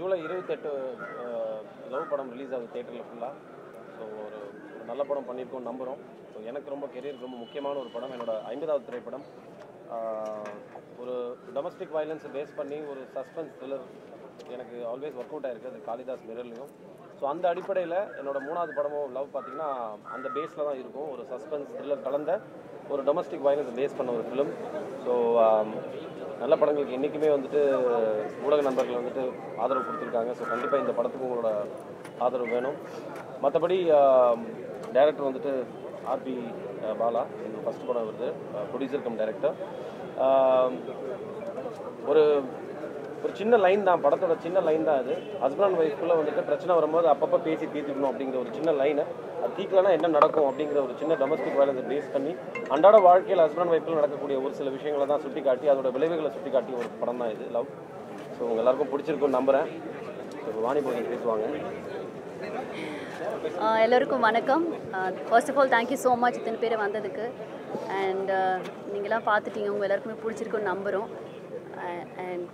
July 28 love padam release ஆகுது தியேட்டர்ல ஃபுல்லா சோ ஒரு நல்ல படம் பண்ணிருக்கோம் நம்புறோம் சோ எனக்கு ரொம்ப கேரியர் ரொம்ப முக்கியமான ஒரு படம் என்னோட 50வது திரைப்படம் ஒரு டொமெஸ்டிக் வயலன்ஸ் பேஸ் பண்ணி ஒரு சஸ்பென்ஸ் thriller எனக்கு ஆல்வேஸ் வொர்க் அவுட் ஆயிருக்கு அது காளிதாஸ் மிரர்லயும் சோ அந்த அடிப்படையில என்னோட மூணாவது படமும் லவ் பாத்தீங்கன்னா அந்த பேஸ்ல தான் இருக்கும் ஒரு சஸ்பென்ஸ் thriller கலந்த ஒரு டொமெஸ்டிக் வயலன்ஸ் பேஸ் பண்ண ஒரு film சோ நல்ல படங்களுக்கு இன்னைக்குமே வந்துட்டு ஊடக நண்பர்கள் வந்துட்டு ஆதரவு கொடுத்திருக்காங்க சோ கண்டிப்பா இந்த படத்துக்கு உங்களோட ஆதரவு வேணும் மத்தபடி டைரக்டர் வந்துட்டு R.B. Bala இந்த ஃபர்ஸ்ட் படம் வருது ப்ரொடியூசர் கம் டைரக்டர் ஒரு ஒரு சின்ன லைன் தான் படத்தோட சின்ன லைன் தான் அது ஹஸ்பண்ட் அண்ட் வைஃப்க்குள்ள வந்துட்டு பிரச்சனை வரும்போது அப்பப்போ பேசி தீர்த்துக்கணும் அப்படிங்கிற ஒரு சின்ன லைனை அது தீக்கலனா என்ன நடக்கும் அப்படிங்கிற ஒரு சின்ன டொமஸ்டிக் வயலன்ஸை பேஸ் பண்ணி அன்றாட வாழ்க்கையில் ஹஸ்பண்ட் அண்ட் வைஃப்ல நடக்கக்கூடிய ஒரு சில விஷயங்களை தான் சுட்டி காட்டி அதோட விளைவுகளை சுட்டி காட்டி ஒரு படம் தான் இது லவ் ஸோ உங்கள் எல்லாருக்கும் பிடிச்சிருக்குன்னு நம்புகிறேன் வாணி போகன் பேசுவாங்க எல்லோருக்கும் வணக்கம் first of all thank you so much இத்தனை பேர் வந்ததுக்கு அண்ட் நீங்களாம் பார்த்துட்டீங்க உங்கள் எல்லாருக்குமே பிடிச்சிருக்குன்னு நம்புகிறோம் அண்ட்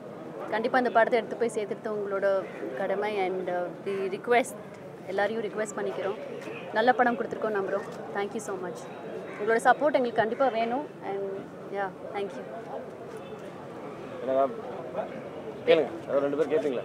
கண்டிப்பாக இந்த படத்தை எடுத்து போய் சேர்த்துட்டு உங்களோட கடமை அண்ட் தி ரிக்வெஸ்ட் எல்லாரையும் ரிக்வெஸ்ட் பண்ணிக்கிறோம் நல்ல படம் கொடுத்துருக்கோம் நம்புகிறோம் தேங்க்யூ ஸோ மச் உங்களோட சப்போர்ட் எங்களுக்கு கண்டிப்பாக வேணும் அண்ட் யா தேங்க்யூ கேளுங்க ரெண்டு பேர் கேட்பீங்களா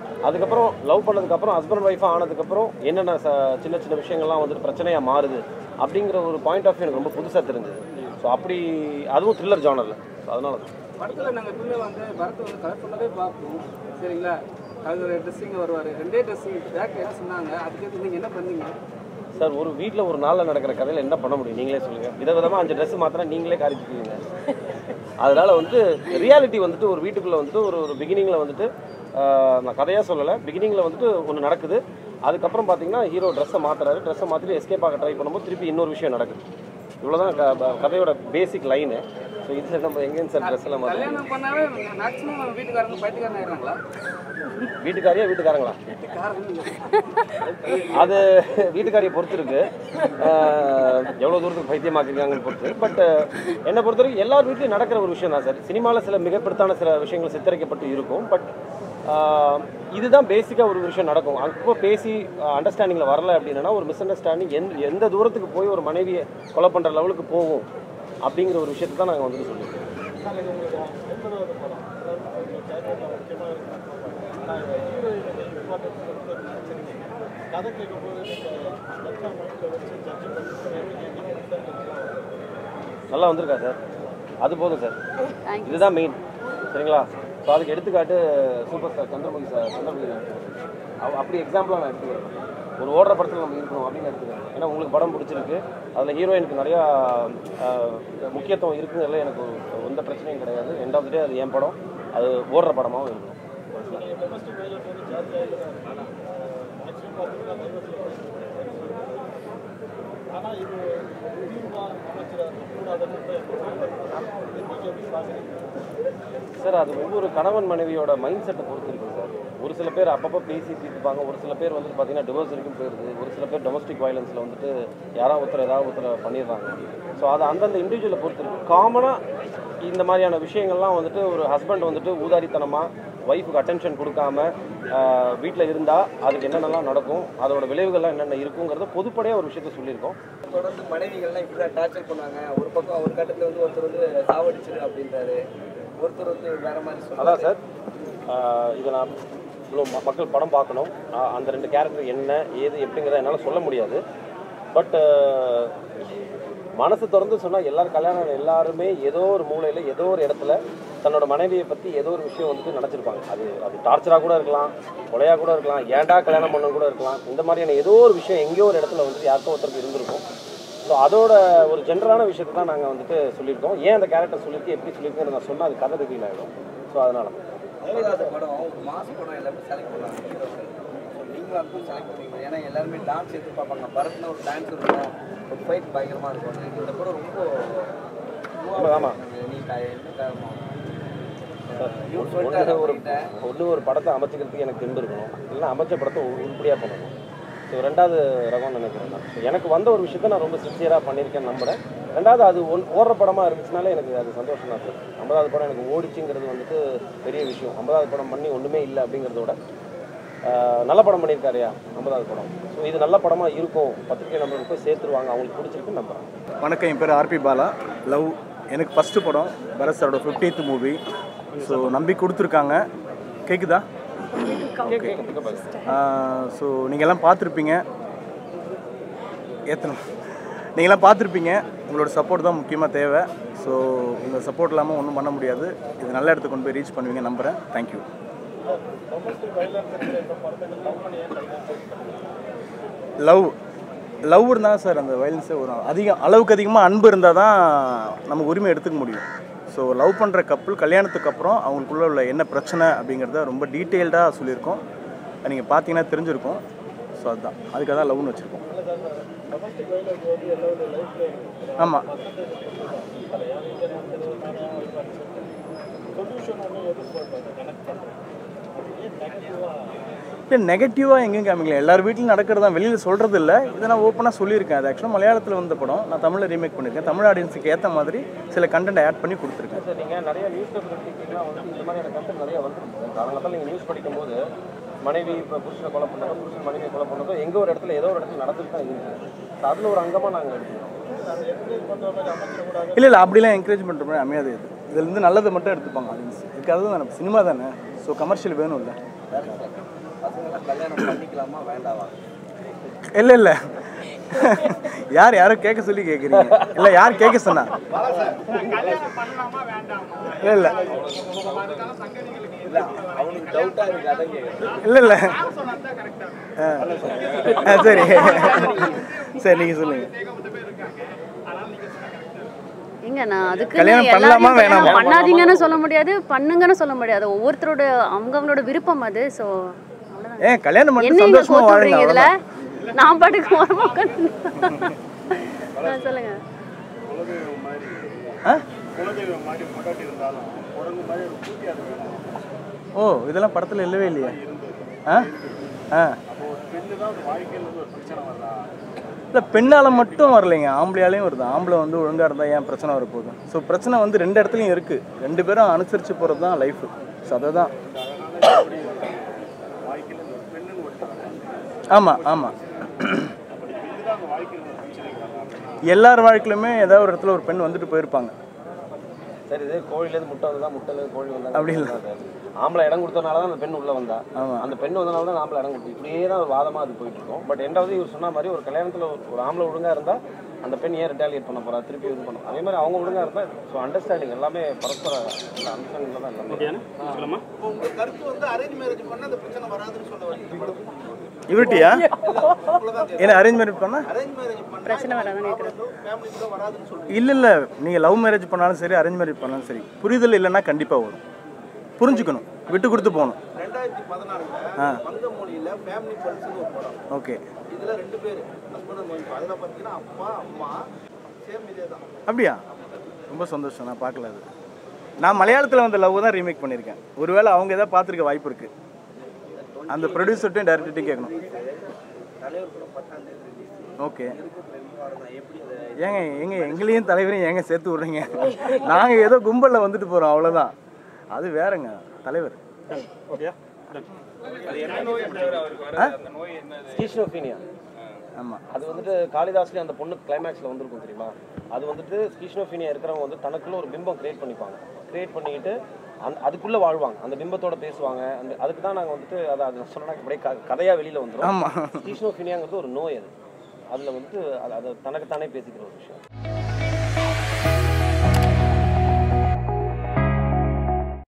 அதுக்கப்புறம் லவ் பண்ணதுக்கப்புறம் ஹஸ்பண்ட் ஒய்ஃபாக ஆனதுக்கப்புறம் என்னென்ன சின்ன சின்ன விஷயங்கள்லாம் வந்துட்டு பிரச்சனையாக மாறுது அப்படிங்கிற ஒரு பாயிண்ட் ஆஃப் வியூ எனக்கு ரொம்ப புதுசாக தெரிஞ்சுது ஸோ அப்படி அதுவும் த்ரில்லர் ஜானரில் ஸோ அதனால தான் படத்தில் நாங்கள் எப்பவுமே வந்து படத்தை வந்து கலர்ஃபுல்லாகவே பார்ப்போம் சரிங்களா அது ட்ரெஸ்ஸிங் வருவார் ரெண்டே ட்ரெஸ்ஸிங் பேக் என்ன சொன்னாங்க அதுக்கேற்று நீங்கள் என்ன பண்ணீங்க சார் ஒரு வீட்டில் ஒரு நாளில் நடக்கிற கதையில் என்ன பண்ண முடியும் நீங்களே சொல்லுங்கள் விதவிதமாக 5 ட்ரெஸ் மாத்திரம் நீங்களே காரிச்சுக்குவீங்க அதனால் வந்து ரியாலிட்டி வந்துட்டு ஒரு வீட்டுக்குள்ளே வந்துட்டு ஒரு பிகினிங்கில் வந்துட்டு நான் கதையாக சொல்லலை பிகினிங்கில் வந்துட்டு ஒன்று நடக்குது அதுக்கப்புறம் பார்த்தீங்கன்னா ஹீரோ ட்ரெஸ்ஸை மாற்றுறாரு ட்ரெஸ்ஸை மாற்றிட்டு எஸ்கேப் ஆக ட்ரை பண்ணும்போது திருப்பி இன்னொரு விஷயம் நடக்குது இவ்வளோதான் கதையோட பேசிக் லைனு ஸோ இதில் நம்ம எங்கேயும் சார் ட்ரெஸ் எல்லாம் வீட்டுக்காரங்களா அது வீட்டுக்காரியை பொறுத்திருக்கு எவ்வளோ தூரத்துக்கு பைத்தியமாக்குறாங்கன்னு பொறுத்து பட் என்னை பொறுத்த வரைக்கும் எல்லார் வீட்லையும் நடக்கிற ஒரு விஷயம் தான் சார் சினிமாவில் சில மிகப்படுத்தான சில விஷயங்கள் சித்தரிக்கப்பட்டு இருக்கும் பட் இதுதான் பேசிக்காக ஒரு விஷயம் நடக்கும் அப்போ பேசி அண்டர்ஸ்டாண்டிங்கில் வரலை அப்படின்னா ஒரு மிஸ் அண்டர்ஸ்டாண்டிங் எந்த தூரத்துக்கு போய் ஒரு மனைவியை கொலை பண்ணுற லெவலுக்கு போகும் அப்படிங்கிற ஒரு விஷயத்தை தான் நாங்கள் வந்துட்டு சொல்லியிருக்கோம் நல்லா வந்திருக்கா சார் அது போதும் சார் இதுதான் மெயின் சரிங்களா ஸோ அதுக்கு எடுத்துக்காட்டு சூப்பர் ஸ்டார் சந்திரமுகி அப்படி எக்ஸாம்பிளாக நான் எடுத்துக்கிறேன் ஒரு ஓடுற படத்தில் நம்ம இருக்கணும் அப்படின்னு எடுத்துக்கிறேன் ஏன்னா உங்களுக்கு படம் பிடிச்சிருக்கு அதில் ஹீரோயினுக்கு நிறையா முக்கியத்துவம் இருக்குங்கிறதுல எனக்கு எந்த பிரச்சனையும் கிடையாது எண்ட் ஆஃப் த டே அது என் படம் அது ஓடுற படமாகவும் இருக்கணும் சார் அது ஒவ்வொரு கணவன் மனைவியோட மைண்ட் செட்டை பொறுத்திருக்கு சார் ஒரு சில பேர் அப்பப்போ பேசி தீர்த்துப்பாங்க ஒரு சில பேர் வந்துட்டு பார்த்தீங்கன்னா டிவோர்ஸ் வரைக்கும் போயிடுது ஒரு சில பேர் டொமஸ்டிக் வயலன்ஸில் வந்துட்டு யாராவது ஒருத்தரை பண்ணிடுறாங்க ஸோ அதை அந்தந்த இண்டிவிஜுவலை பொறுத்திருக்கு காமனாக இந்த மாதிரியான விஷயங்கள்லாம் வந்துட்டு ஒரு ஹஸ்பண்ட் வந்துட்டு ஊதாரித்தனமாக ஒய்ஃபுக்கு அட்டென்ஷன் கொடுக்காம வீட்டில் இருந்தால் அதுக்கு என்னென்னலாம் நடக்கும் அதோட விளைவுகள்லாம் என்னென்ன இருக்குங்கிறத பொதுப்படையாக ஒரு விஷயத்த சொல்லியிருக்கோம் தொடர்ந்து மனைவிகள்லாம் இப்படி தான் டார்ச்சர் பண்ணாங்க ஒரு பக்கம் ஒரு கட்டத்தில் வந்து ஒருத்தர் வந்து சாவடிச்சிரு அப்படின்றாரு ஒருத்தர் வந்து வேறு மாதிரி சொல்லுவாங்க அதான் சார் இதை நான் இவ்வளோ மக்கள் படம் பார்க்கணும் அந்த 2 கேரக்டர் என்ன ஏது எப்படிங்கிறத என்னால் சொல்ல முடியாது பட் மனசு திறந்து சொன்னால் எல்லாரும் கல்யாணம் எல்லாருமே ஏதோ ஒரு மூலையில் ஏதோ ஒரு இடத்துல தன்னோட மனைவியை பற்றி ஏதோ ஒரு விஷயம் வந்துட்டு நினச்சிருப்பாங்க அது டார்ச்சராக கூட இருக்கலாம் கொலையாக கூட இருக்கலாம் ஏண்டா கல்யாணம் பண்ண கூட இருக்கலாம் இந்த மாதிரியான ஏதோ ஒரு விஷயம் எங்கேயோ ஒரு இடத்துல வந்துட்டு யாருக்கும் ஒருத்தருக்கு இருந்திருக்கும் ஸோ அதோட ஒரு ஜென்ரலான விஷயத்தை தான் நாங்கள் வந்துட்டு சொல்லியிருக்கோம் ஏன் அந்த கேரக்டர் சொல்லியிருக்கு எப்படி சொல்லியிருக்கோம் நான் சொன்னால் அது கதை ரிவீல் ஆகிடும் So அதனால தேவதாஸ் படம் ஒரு மாஸ் படம் எல்லாரும் செலக்ட் பண்ணாங்க. சோ நீங்க வந்து செலக்ட் பண்ணீங்க. ஏனா எல்லாரும் டான்ஸ் எடுத்து பாப்பாங்க. பரத்னா ஒரு டான்ஸ் இருக்கும். ஒரு ஃபைட் பயங்கரமா இருக்கும். இந்த படம் ரொம்ப ஆமா. நீ என்ன காரணமா? யூ சொல்ற ஒரு படத்தை அமைக்கிறதுக்கு எனக்கு தெம்பு இருக்கணும். இல்ல அமைச்ச படத்தை உருப்படியா பண்ணணும். சோ ரெண்டாவது ரகம் நினைக்கிறேன் நான். எனக்கு வந்த ஒரு விஷயத்தை நான் ரொம்ப சின்சியரா பண்ணிருக்கேன் நம்புறேன். ரெண்டாவது அது ஓடுற படமாக இருந்துச்சுனால எனக்கு அது சந்தோஷமாக இருக்குது. 50வது படம் எனக்கு ஓடிச்சுங்கிறது வந்துட்டு பெரிய விஷயம். 50வது படம் பண்ணி ஒன்றுமே இல்லை அப்படிங்கிறதோட நல்ல படம் பண்ணியிருக்காருயா 50வது படம். ஸோ இது நல்ல படமாக இருக்கும், பத்திரிகை நம்மளுக்கு போய் சேர்த்துருவாங்க, அவங்களுக்கு பிடிச்சிருக்கு நம்புகிறேன். வணக்கம், என் பேர் R.B. பாலா. லவ் எனக்கு ஃபஸ்ட்டு படம், பரத் சாரோட 50th மூவி. ஸோ நம்பி கொடுத்துருக்காங்க. கேட்குதா? ஸோ நீங்கள் எல்லாம் பார்த்துருப்பீங்க, ஏற்றணும் நீங்களாம் பார்த்துருப்பீங்க. உங்களோட சப்போர்ட் தான் முக்கியமாக தேவை. ஸோ உங்கள் சப்போர்ட் இல்லாமல் ஒன்றும் பண்ண முடியாது. இது நல்ல இடத்துக்கு கொண்டு போய் ரீச் பண்ணுவீங்க நம்புகிறேன். தேங்க்யூ. லவ் இருந்தால் சார் அந்த வயலன்ஸே வரும். அளவுக்கு அதிகமாக அன்பு இருந்தால் தான் நமக்கு உரிமை எடுத்துக்க முடியும். ஸோ லவ் பண்ணுற கப்புள் கல்யாணத்துக்கு அப்புறம் அவங்களுக்குள்ள உள்ள என்ன பிரச்சனை அப்படிங்கிறத ரொம்ப டீட்டெயில்டாக சொல்லியிருக்கோம். நீங்கள் பார்த்தீங்கன்னா தெரிஞ்சிருக்கும். ஸோ அதுதான், அதுக்காக தான் லவ்னு வச்சுருக்கோம். ஆமாம், இல்லை நெகட்டிவாக எங்கேயும் காமிக்கல. எல்லார் வீட்லையும் நடக்கிறது தான், வெளியில் சொல்கிறது இல்லை. இதை நான் ஓப்பனாக சொல்லியிருக்கேன். அது ஆக்சுவலாக மலையாளத்தில் வந்த படம் நான் தமிழில் ரீமேக் பண்ணியிருக்கேன். தமிழ் ஆடியன்ஸுக்கு ஏற்ற மாதிரி சில கண்டென்ட் ஆட் பண்ணி கொடுத்துருக்கேன். சார் நீங்கள் நிறைய நியூஸ் பேப்பர்லாம் வந்து இந்த மாதிரியான கண்டென்ட் நிறையா வந்துருக்குங்க. அதனால நீங்கள் நியூஸ் படிக்கும்போது மனைவி இப்போ புருஷனை கொலை பண்ணாலும் புருஷன் மனைவியை கொலை பண்ணதோ எங்கே ஒரு இடத்துல ஏதோ ஒரு இடத்துல நடந்துட்டு தான் இருக்குது. அதில் ஒரு அங்கமாக நாங்கள் எடுத்துக்கிறோம். இல்லை இல்லை அப்படிலாம் என்கரேஜ் பண்ணுற மாதிரி அமையாது. இது இதுலேருந்து நல்லதை மட்டும் எடுத்துப்பாங்க ஆடியன்ஸ். இதுக்காக தான் சினிமா தானே. ஸோ கமர்ஷியல் வேணும். இல்லை இல்லை இல்லை யார் யாரும் கேட்க சொல்லி கேட்குறீங்க. இல்லை யார் கேட்க சொன்னா? இல்லை இல்லை இல்லை இல்லை சரி சரி நீங்கள் சொல்லுங்க. இங்க நான் அதுக்கு பண்ணாதீங்கன்னு சொல்ல முடியாது, பண்ணுங்கன்னு சொல்ல முடியாது. ஒவ்வொருத்தரோட அவங்கவங்களோட விருப்பம் அது. ஸோ ஏன் கல்யாணம் பண்ணி சந்தோஷமா வாழ்றீங்க, இதுல நான் பாட்டுக்கு வரமா சொல்லுங்க. ஓ இதெல்லாம் படத்துல இல்லவே இல்லையா? இல்லை பெண்ணால் மட்டும் வரலைங்க, ஆம்பளையாலையும் வருது. ஆம்பளை வந்து ஒழுங்காக இருந்தால் ஏன் பிரச்சனை வரப்போகுது? ஸோ பிரச்சனை வந்து ரெண்டு இடத்துலையும் இருக்குது. ரெண்டு பேரும் அனுசரித்து போகிறது தான் லைஃபு. ஸோ அதை தான். ஆமாம் ஆமாம் எல்லார் வாழ்க்கையிலுமே ஏதாவது ஒரு இடத்துல ஒரு பெண் வந்துட்டு போயிருப்பாங்க. சரி இது கோழிலேருந்து முட்டை வந்ததான், முட்டையிலேருந்து கோழி வந்தா அப்படி இல்லை. ஆம்பளை இடம் கொடுத்தனால தான் அந்த பெண் உள்ளே வந்தா, அந்த பெண் வந்தனால தான் ஆம்பளை இடம் கொடுத்து இப்படியே தான் ஒரு வாதமாக அது போயிட்டு இருக்கும். பட் ரெண்டாவது இவர் சொன்ன மாதிரி ஒரு கல்யாணத்தில் ஒரு ஆம்பளை ஒழுங்காக இருந்தால் அந்த பெண் ஏன் ரிட்டாலியேட் பண்ண போகிறா, திருப்பி இது பண்ண, அதே மாதிரி அவங்க ஒழுங்காக இருந்தால். ஸோ அண்டர்ஸ்டாண்டிங் எல்லாமே பரஸ்பர அண்டர்ஸ்டாண்டிங்கில் தான் எல்லாமே. உங்கள் கருத்து வந்து அரேஞ்ச் மேரேஜ் பண்ணால் அந்த பிரச்சனை வராதுன்னு சொல்லுவாங்க இவர்ட்டியா? ஏன்னா அரேஞ்ச் மேரேஜ் பண்ணால் பிரச்சனை வராதுன்னு கேட்குறேன். இல்லை இல்லை நீங்கள் லவ் மேரேஜ் பண்ணாலும் சரி, அரேஞ்ச் மேரேஜ் பண்ணாலும் சரி, புரிதல் இல்லைன்னா கண்டிப்பாக வரும். புரிஞ்சுக்கணும், விட்டு கொடுத்து போகணும். 2014 ஓகே அப்படியா? ரொம்ப சந்தோஷம். நான் பார்க்கல, அது நான் மலையாளத்தில் வந்த லவ் தான் ரீமேக் பண்ணியிருக்கேன். ஒருவேளை அவங்க எதாவது பார்த்துருக்க வாய்ப்பு இருக்குது. அந்த ப்ரொடியூசர்ட்டையும் டைரக்டர்ட்டையும் கேட்கணும். ஓகே ஏங்க எங்க எங்களையும் தலைவரையும் ஏங்க சேர்த்து விட்றீங்க? நாங்கள் ஏதோ கும்பலில் வந்துட்டு போகிறோம் அவ்வளோதான். அது வேறங்க தலைவர். ஆமாம் அது வந்துட்டு காளிதாஸ்லேயும் அந்த பொண்ணு கிளைமேக்ஸில் வந்துருக்கும் தெரியுமா? அது வந்துட்டு ஸ்கிஷனோஃபீனியா இருக்கிறவங்க வந்து தனக்குள்ள ஒரு பிம்பம் கிரியேட் பண்ணிப்பாங்க. கிரியேட் பண்ணிக்கிட்டு அதுக்குள்ளே வாழ்வாங்க, அந்த பிம்பத்தோட பேசுவாங்க. அந்த அதுக்கு தான் நாங்கள் வந்துட்டு அதை அது சொன்னால் அப்படியே கதையாக வெளியில் வந்துடும். ஸ்கிஷனோஃபீனியாங்கிறது ஒரு நோய். அது அதில் வந்துட்டு அது தனக்குத்தானே பேசிக்கிற ஒரு விஷயம்.